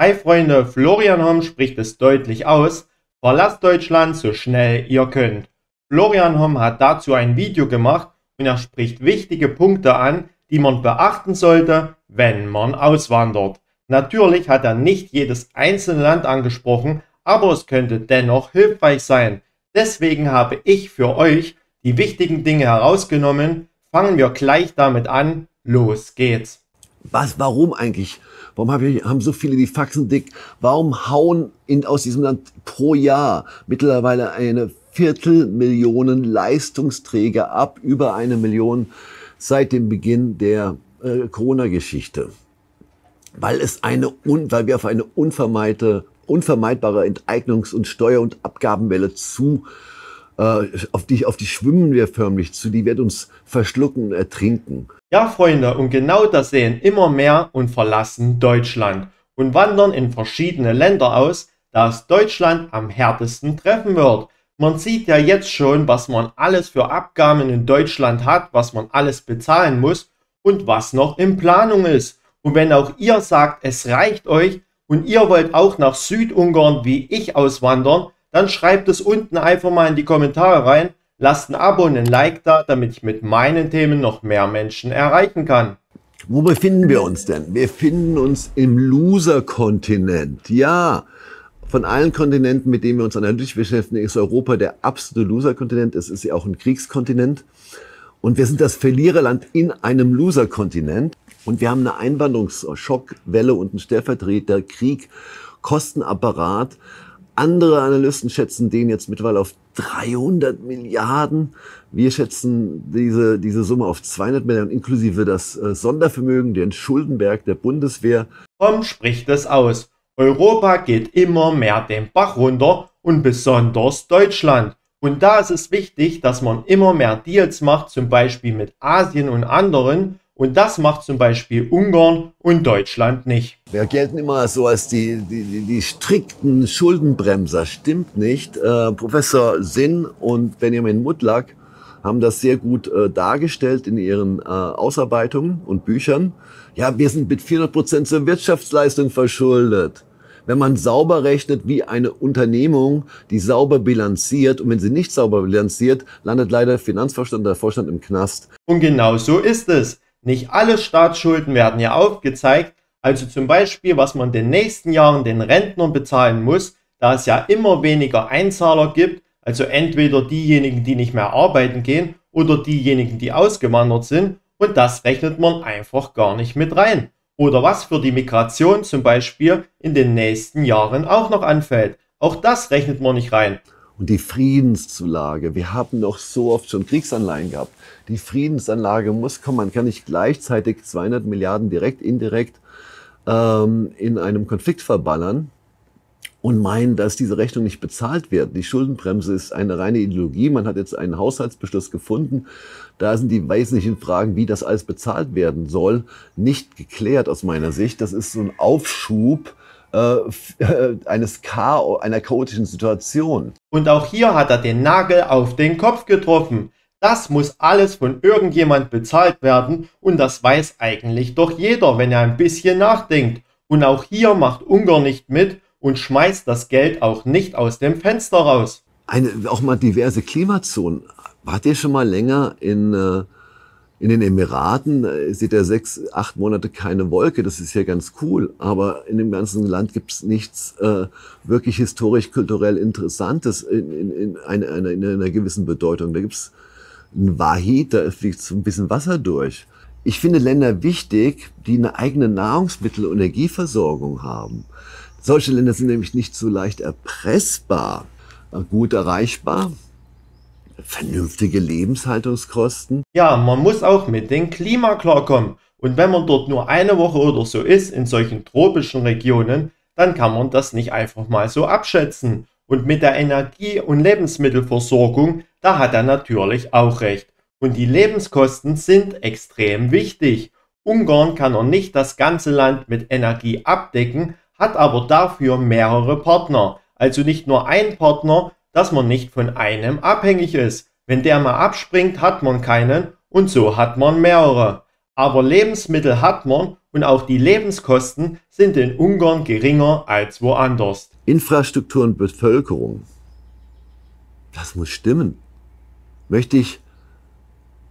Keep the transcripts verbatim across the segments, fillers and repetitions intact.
Hi Freunde, Florian Homm spricht es deutlich aus, verlasst Deutschland so schnell ihr könnt. Florian Homm hat dazu ein Video gemacht und er spricht wichtige Punkte an, die man beachten sollte, wenn man auswandert. Natürlich hat er nicht jedes einzelne Land angesprochen, aber es könnte dennoch hilfreich sein. Deswegen habe ich für euch die wichtigen Dinge herausgenommen. Fangen wir gleich damit an. Los geht's. Was, warum eigentlich? Warum haben so viele die Faxen dick? Warum hauen in, aus diesem Land pro Jahr mittlerweile eine Viertelmillion Leistungsträger ab, über eine Million seit dem Beginn der äh, Corona-Geschichte? Weil, es eine, weil wir auf eine unvermeidbare, unvermeidbare Enteignungs- und Steuer- und Abgabenwelle zu, äh, auf, die, auf die schwimmen wir förmlich zu, die wird uns verschlucken, ertrinken. Ja, Freunde, und genau das sehen immer mehr und verlassen Deutschland und wandern in verschiedene Länder aus, da es Deutschland am härtesten treffen wird. Man sieht ja jetzt schon, was man alles für Abgaben in Deutschland hat, was man alles bezahlen muss und was noch in Planung ist. Und wenn auch ihr sagt, es reicht euch und ihr wollt auch nach Südungarn wie ich auswandern, dann schreibt es unten einfach mal in die Kommentare rein. Lasst ein Abo und ein Like da, damit ich mit meinen Themen noch mehr Menschen erreichen kann. Wo befinden wir uns denn? Wir befinden uns im Loser-Kontinent. Ja, von allen Kontinenten, mit denen wir uns analytisch beschäftigen, ist Europa der absolute Loser-Kontinent. Es ist ja auch ein Kriegskontinent. Und wir sind das Verliererland in einem Loser-Kontinent. Und wir haben eine Einwanderungsschockwelle und einen Stellvertreterkrieg, Kostenapparat. Andere Analysten schätzen den jetzt mittlerweile auf dreihundert Milliarden. Wir schätzen diese, diese Summe auf zweihundert Milliarden, inklusive das äh, Sondervermögen, den Schuldenberg der Bundeswehr. Homm spricht es aus. Europa geht immer mehr den Bach runter und besonders Deutschland. Und da ist es wichtig, dass man immer mehr Deals macht, zum Beispiel mit Asien und anderen. Und das macht zum Beispiel Ungarn und Deutschland nicht. Wir gelten immer so als die, die, die, die strikten Schuldenbremser. Stimmt nicht. Äh, Professor Sinn und Benjamin Mutlak haben das sehr gut äh, dargestellt in ihren äh, Ausarbeitungen und Büchern. Ja, wir sind mit vierhundert Prozent zur Wirtschaftsleistung verschuldet. Wenn man sauber rechnet wie eine Unternehmung, die sauber bilanziert, und wenn sie nicht sauber bilanziert, landet leider Finanzvorstand oder Vorstand im Knast. Und genau so ist es. Nicht alle Staatsschulden werden ja aufgezeigt, also zum Beispiel, was man in den nächsten Jahren den Rentnern bezahlen muss, da es ja immer weniger Einzahler gibt, also entweder diejenigen, die nicht mehr arbeiten gehen oder diejenigen, die ausgewandert sind, und das rechnet man einfach gar nicht mit rein. Oder was für die Migration zum Beispiel in den nächsten Jahren auch noch anfällt, auch das rechnet man nicht rein. Und die Friedenszulage, wir haben noch so oft schon Kriegsanleihen gehabt. Die Friedensanlage muss kommen, man kann nicht gleichzeitig zweihundert Milliarden direkt, indirekt ähm, in einem Konflikt verballern und meinen, dass diese Rechnung nicht bezahlt wird. Die Schuldenbremse ist eine reine Ideologie, man hat jetzt einen Haushaltsbeschluss gefunden, da sind die wesentlichen Fragen, wie das alles bezahlt werden soll, nicht geklärt aus meiner Sicht. Das ist so ein Aufschub eines Chaos, einer chaotischen Situation. Und auch hier hat er den Nagel auf den Kopf getroffen. Das muss alles von irgendjemand bezahlt werden und das weiß eigentlich doch jeder, wenn er ein bisschen nachdenkt. Und auch hier macht Ungarn nicht mit und schmeißt das Geld auch nicht aus dem Fenster raus. Eine, auch mal diverse Klimazonen. Wart ihr schon mal länger in... Äh In den Emiraten seht ihr sechs, acht Monate keine Wolke, das ist ja ganz cool, aber in dem ganzen Land gibt es nichts äh, wirklich historisch-kulturell Interessantes in, in, in, einer, in einer gewissen Bedeutung. Da gibt es einen Wahid, da fliegt so ein bisschen Wasser durch. Ich finde Länder wichtig, die eine eigene Nahrungsmittel- und Energieversorgung haben. Solche Länder sind nämlich nicht so leicht erpressbar, gut erreichbar. Vernünftige Lebenshaltungskosten. Ja, man muss auch mit dem Klima klarkommen. Und wenn man dort nur eine Woche oder so ist, in solchen tropischen Regionen, dann kann man das nicht einfach mal so abschätzen. Und mit der Energie- und Lebensmittelversorgung, da hat er natürlich auch recht. Und die Lebenskosten sind extrem wichtig. Ungarn kann noch nicht das ganze Land mit Energie abdecken, hat aber dafür mehrere Partner. Also nicht nur ein Partner, dass man nicht von einem abhängig ist. Wenn der mal abspringt, hat man keinen und so hat man mehrere. Aber Lebensmittel hat man und auch die Lebenskosten sind in Ungarn geringer als woanders. Infrastruktur und Bevölkerung, das muss stimmen. Möchte ich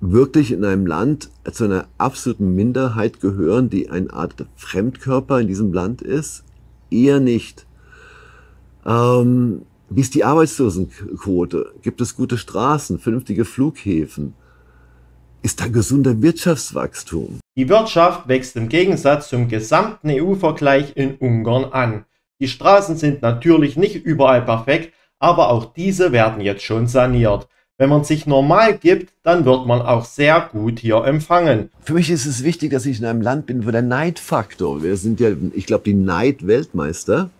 wirklich in einem Land zu einer absoluten Minderheit gehören, die eine Art Fremdkörper in diesem Land ist? Eher nicht. Ähm, wie ist die Arbeitslosenquote? Gibt es gute Straßen, vernünftige Flughäfen? Ist da gesunder Wirtschaftswachstum? Die Wirtschaft wächst im Gegensatz zum gesamten E U-Vergleich in Ungarn an. Die Straßen sind natürlich nicht überall perfekt, aber auch diese werden jetzt schon saniert. Wenn man sich normal gibt, dann wird man auch sehr gut hier empfangen. Für mich ist es wichtig, dass ich in einem Land bin, wo der Neidfaktor, wir sind ja, ich glaube, die Neid-Weltmeister,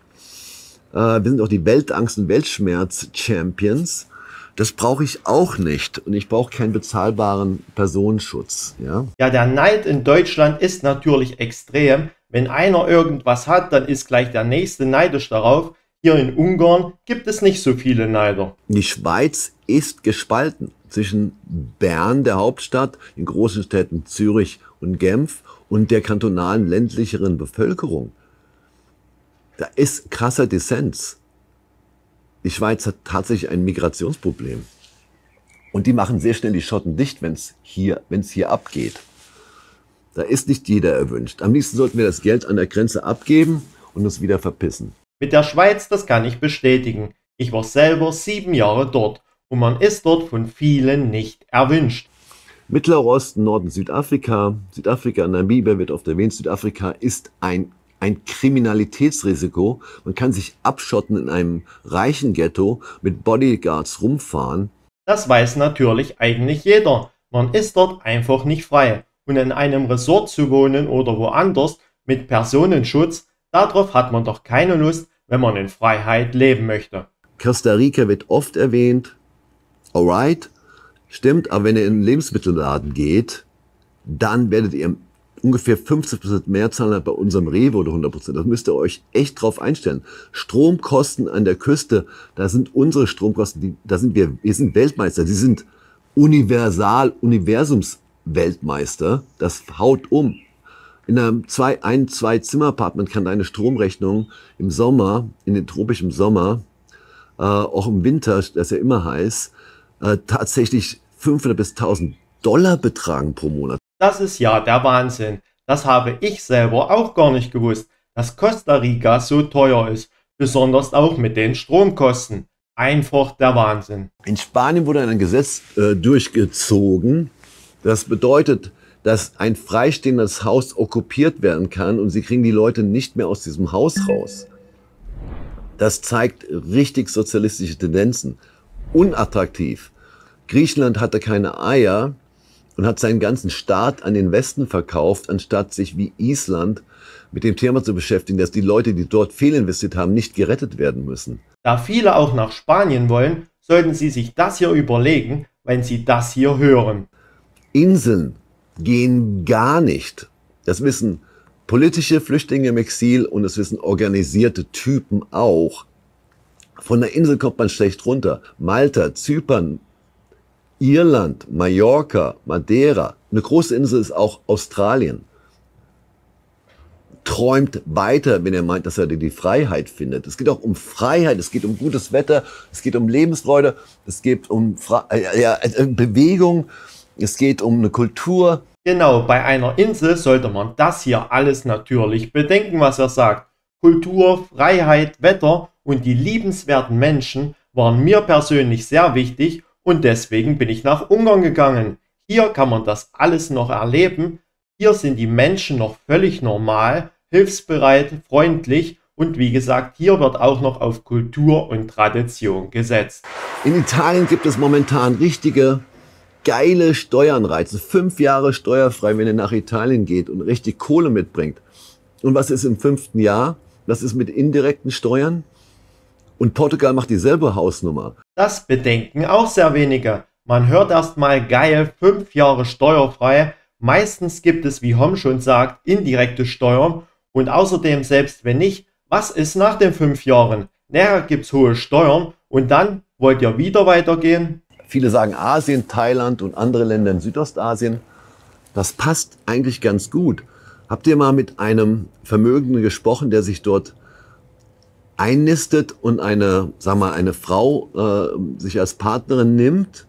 äh, wir sind auch die Weltangst- und Weltschmerz-Champions, das brauche ich auch nicht und ich brauche keinen bezahlbaren Personenschutz. Ja? Ja, der Neid in Deutschland ist natürlich extrem. Wenn einer irgendwas hat, dann ist gleich der Nächste neidisch darauf. Hier in Ungarn gibt es nicht so viele Neider. Die Schweiz ist gespalten zwischen Bern, der Hauptstadt, den großen Städten Zürich und Genf und der kantonalen ländlicheren Bevölkerung. Da ist krasser Dissens. Die Schweiz hat tatsächlich ein Migrationsproblem. Und die machen sehr schnell die Schotten dicht, wenn es hier, wenn's hier abgeht. Da ist nicht jeder erwünscht. Am liebsten sollten wir das Geld an der Grenze abgeben und uns wieder verpissen. Mit der Schweiz, das kann ich bestätigen. Ich war selber sieben Jahre dort und man ist dort von vielen nicht erwünscht. Mittlerer Osten, Norden, Südafrika, Südafrika, Namibia wird oft erwähnt. Südafrika ist ein, ein Kriminalitätsrisiko. Man kann sich abschotten in einem reichen Ghetto, mit Bodyguards rumfahren. Das weiß natürlich eigentlich jeder. Man ist dort einfach nicht frei. Und in einem Resort zu wohnen oder woanders mit Personenschutz, darauf hat man doch keine Lust, wenn man in Freiheit leben möchte. Costa Rica wird oft erwähnt. Alright, stimmt, aber wenn ihr in einen Lebensmittelladen geht, dann werdet ihr ungefähr fünfzig Prozent mehr zahlen als bei unserem Rewe oder hundert Prozent. Das müsst ihr euch echt drauf einstellen. Stromkosten an der Küste, da sind unsere Stromkosten, die, da sind wir, wir sind Weltmeister, sie sind universal, Universumsweltmeister. Das haut um. In einem zwei, ein, zwei Zimmer-Apartment kann deine Stromrechnung im Sommer, in den tropischen Sommer, äh, auch im Winter, das ist ja immer heiß, äh, tatsächlich fünfhundert bis tausend Dollar betragen pro Monat. Das ist ja der Wahnsinn. Das habe ich selber auch gar nicht gewusst, dass Costa Rica so teuer ist, besonders auch mit den Stromkosten. Einfach der Wahnsinn. In Spanien wurde ein Gesetz äh, durchgezogen, das bedeutet, dass ein freistehendes Haus okkupiert werden kann und sie kriegen die Leute nicht mehr aus diesem Haus raus. Das zeigt richtig sozialistische Tendenzen. Unattraktiv. Griechenland hatte keine Eier und hat seinen ganzen Staat an den Westen verkauft, anstatt sich wie Island mit dem Thema zu beschäftigen, dass die Leute, die dort fehlinvestiert haben, nicht gerettet werden müssen. Da viele auch nach Spanien wollen, sollten sie sich das hier überlegen, wenn sie das hier hören. Inseln gehen gar nicht. Das wissen politische Flüchtlinge im Exil und das wissen organisierte Typen auch. Von der Insel kommt man schlecht runter. Malta, Zypern, Irland, Mallorca, Madeira. Eine große Insel ist auch Australien. Träumt weiter, wenn ihr meint, dass ihr die Freiheit findet. Es geht auch um Freiheit, es geht um gutes Wetter, es geht um Lebensfreude, es geht um Fre äh, ja, äh, Bewegung. Es geht um eine Kultur. Genau, bei einer Insel sollte man das hier alles natürlich bedenken, was er sagt. Kultur, Freiheit, Wetter und die liebenswerten Menschen waren mir persönlich sehr wichtig und deswegen bin ich nach Ungarn gegangen. Hier kann man das alles noch erleben. Hier sind die Menschen noch völlig normal, hilfsbereit, freundlich und wie gesagt, hier wird auch noch auf Kultur und Tradition gesetzt. In Italien gibt es momentan richtige geile Steueranreize, fünf Jahre steuerfrei, wenn ihr nach Italien geht und richtig Kohle mitbringt. Und was ist im fünften Jahr? Das ist mit indirekten Steuern. Und Portugal macht dieselbe Hausnummer. Das bedenken auch sehr wenige. Man hört erstmal geil, fünf Jahre steuerfrei. Meistens gibt es, wie Homm schon sagt, indirekte Steuern. Und außerdem, selbst wenn nicht, was ist nach den fünf Jahren? Nachher gibt es hohe Steuern und dann wollt ihr wieder weitergehen? Viele sagen Asien, Thailand und andere Länder in Südostasien. Das passt eigentlich ganz gut. Habt ihr mal mit einem Vermögenden gesprochen, der sich dort einnistet und eine, sag mal, eine Frau äh, sich als Partnerin nimmt?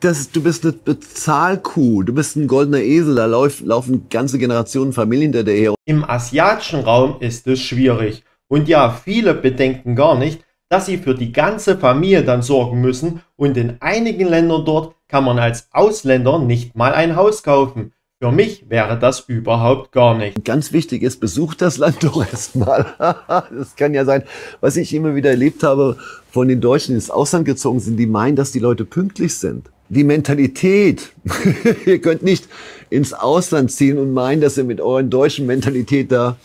Das ist, du bist eine Bezahlkuh, du bist ein goldener Esel, da lauf, laufen ganze Generationen Familien hinterher. Im asiatischen Raum ist es schwierig. Und ja, viele bedenken gar nicht, dass sie für die ganze Familie dann sorgen müssen, und in einigen Ländern dort kann man als Ausländer nicht mal ein Haus kaufen. Für mich wäre das überhaupt gar nicht. Ganz wichtig ist, besucht das Land doch erstmal. Das kann ja sein, was ich immer wieder erlebt habe von den Deutschen, die ins Ausland gezogen sind, die meinen, dass die Leute pünktlich sind. Die Mentalität, ihr könnt nicht ins Ausland ziehen und meinen, dass ihr mit euren deutschen Mentalität da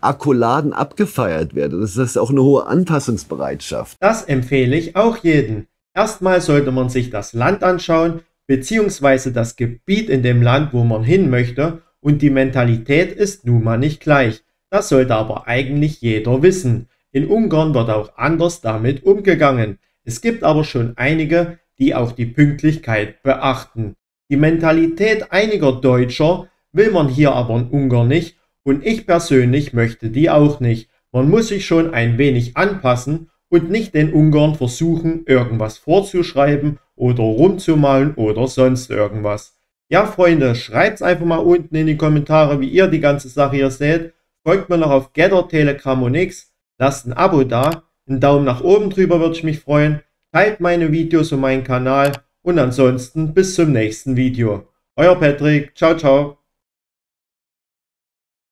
Akkuladen abgefeiert werdet. Das ist auch eine hohe Anpassungsbereitschaft. Das empfehle ich auch jedem. Erstmal sollte man sich das Land anschauen, beziehungsweise das Gebiet in dem Land, wo man hin möchte, und die Mentalität ist nun mal nicht gleich. Das sollte aber eigentlich jeder wissen. In Ungarn wird auch anders damit umgegangen. Es gibt aber schon einige, die auch die Pünktlichkeit beachten. Die Mentalität einiger Deutscher will man hier aber in Ungarn nicht, und ich persönlich möchte die auch nicht. Man muss sich schon ein wenig anpassen und nicht den Ungarn versuchen, irgendwas vorzuschreiben oder rumzumalen oder sonst irgendwas. Ja, Freunde, schreibt's einfach mal unten in die Kommentare, wie ihr die ganze Sache hier seht. Folgt mir noch auf Gettr, Telegram und X. Lasst ein Abo da, einen Daumen nach oben drüber würde ich mich freuen. Teilt meine Videos und meinen Kanal, und ansonsten bis zum nächsten Video. Euer Patrick, ciao, ciao.